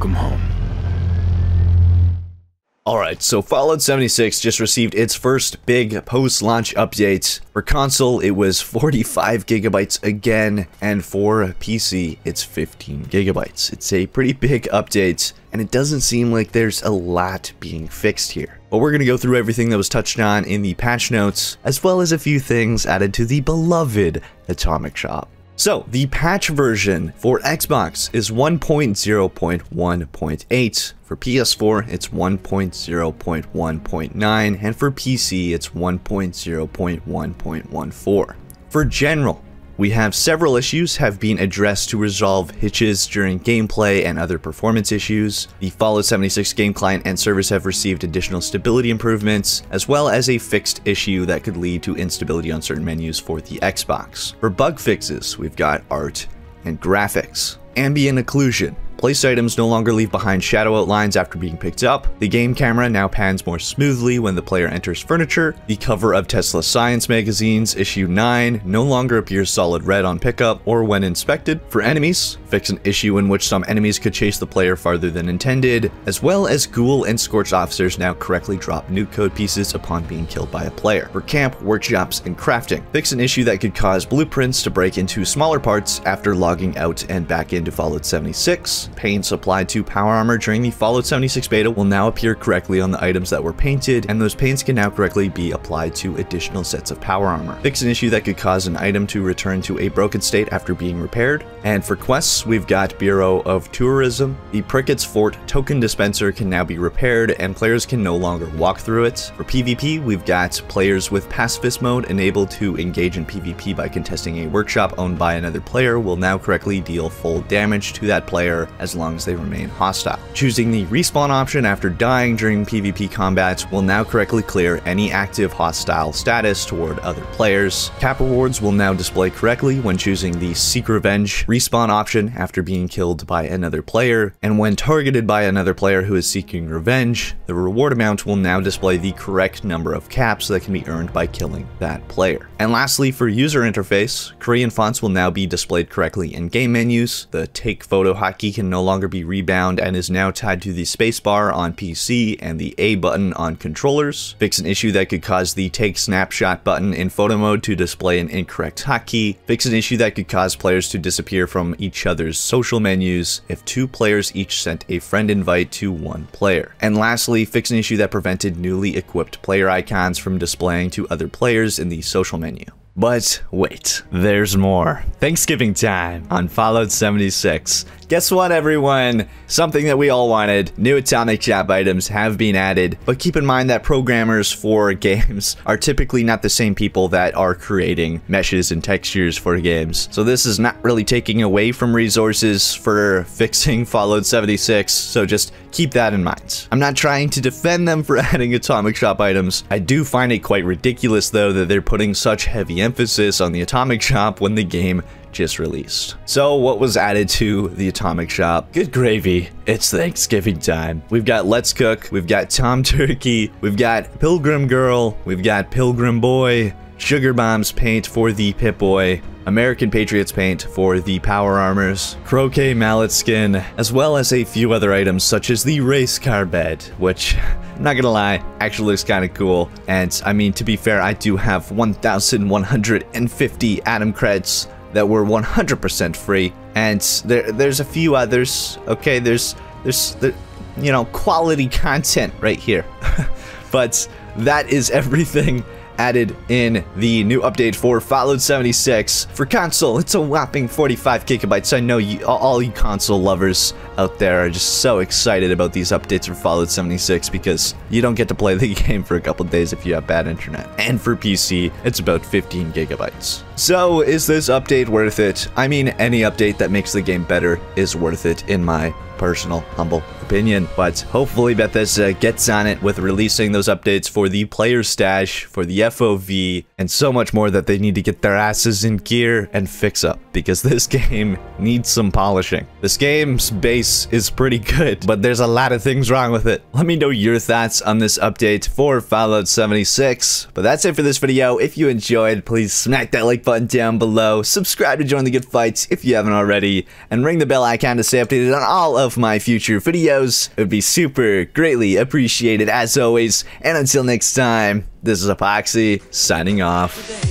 welcome home. Alright, so Fallout 76 just received its first big post-launch update. For console, it was 45 GB again, and for PC, it's 15 GB. It's a pretty big update, and it doesn't seem like there's a lot being fixed here. But we're going to go through everything that was touched on in the patch notes, as well as a few things added to the beloved Atomic Shop. So, the patch version for Xbox is 1.0.1.8, for PS4 it's 1.0.1.9, and for PC it's 1.0.1.14. For general, we have several issues have been addressed to resolve hitches during gameplay and other performance issues. The Fallout 76 game client and servers have received additional stability improvements, as well as a fixed issue that could lead to instability on certain menus for the Xbox. For bug fixes, we've got art and graphics. Ambient occlusion. Placed items no longer leave behind shadow outlines after being picked up. The game camera now pans more smoothly when the player enters furniture. The cover of Tesla Science Magazine's issue 9 no longer appears solid red on pickup or when inspected. For enemies, fix an issue in which some enemies could chase the player farther than intended, as well as ghoul and scorched officers now correctly drop nuke code pieces upon being killed by a player. For camp, workshops, and crafting, fix an issue that could cause blueprints to break into smaller parts after logging out and back into Fallout 76. Paints applied to power armor during the Fallout 76 beta will now appear correctly on the items that were painted, and those paints can now correctly be applied to additional sets of power armor. Fix an issue that could cause an item to return to a broken state after being repaired. And for quests, we've got Bureau of Tourism. The Prickett's Fort token dispenser can now be repaired, and players can no longer walk through it. For PvP, we've got players with pacifist mode enabled to engage in PvP by contesting a workshop owned by another player will now correctly deal full damage to that player, as long as they remain hostile. Choosing the respawn option after dying during PvP combats will now correctly clear any active hostile status toward other players. Cap rewards will now display correctly when choosing the Seek Revenge respawn option after being killed by another player, and when targeted by another player who is seeking revenge, the reward amount will now display the correct number of caps that can be earned by killing that player. And lastly, for user interface, Korean fonts will now be displayed correctly in game menus. The take photo hotkey can no longer be rebound and is now tied to the spacebar on PC and the A button on controllers. Fix an issue that could cause the take snapshot button in photo mode to display an incorrect hotkey. Fix an issue that could cause players to disappear from each other's social menus if two players each sent a friend invite to one player. And lastly, fix an issue that prevented newly equipped player icons from displaying to other players in the social menu. But wait, there's more. Thanksgiving time on Fallout 76. Guess what, everyone? Something that we all wanted. New Atomic Shop items have been added, but keep in mind that programmers for games are typically not the same people that are creating meshes and textures for games. So this is not really taking away from resources for fixing Fallout 76, so just keep that in mind. I'm not trying to defend them for adding Atomic Shop items. I do find it quite ridiculous, though, that they're putting such heavy emphasis on the Atomic Shop when the game just released. So what was added to the Atomic Shop? Good gravy, it's Thanksgiving time. We've got Let's Cook, we've got Tom Turkey, we've got Pilgrim Girl, we've got Pilgrim Boy, Sugar Bombs paint for the Pip-Boy, American Patriots paint for the power armors, croquet mallet skin, as well as a few other items such as the race car bed, which, I'm not gonna lie, actually looks kind of cool. And I mean, to be fair, I do have 1,150 Atom Creds that were 100% free, and there's a few others. Okay, there's you know, quality content right here. But that is everything added in the new update for Fallout 76. For console, it's a whopping 45 GB. I know all you console lovers out there are just so excited about these updates for Fallout 76 because you don't get to play the game for a couple days if you have bad internet. And for PC, it's about 15 GB. So is this update worth it? I mean, any update that makes the game better is worth it in my personal, humble opinion, but hopefully Bethesda gets on it with releasing those updates for the player stash, for the FOV, and so much more that they need to get their asses in gear and fix up, because this game needs some polishing. This game's base is pretty good, but there's a lot of things wrong with it. Let me know your thoughts on this update for Fallout 76, but that's it for this video. If you enjoyed, please smack that like button. button down below, subscribe to join the good fights if you haven't already, and ring the bell icon to stay updated on all of my future videos. It would be super greatly appreciated as always, and until next time, this is Apoqsi signing off.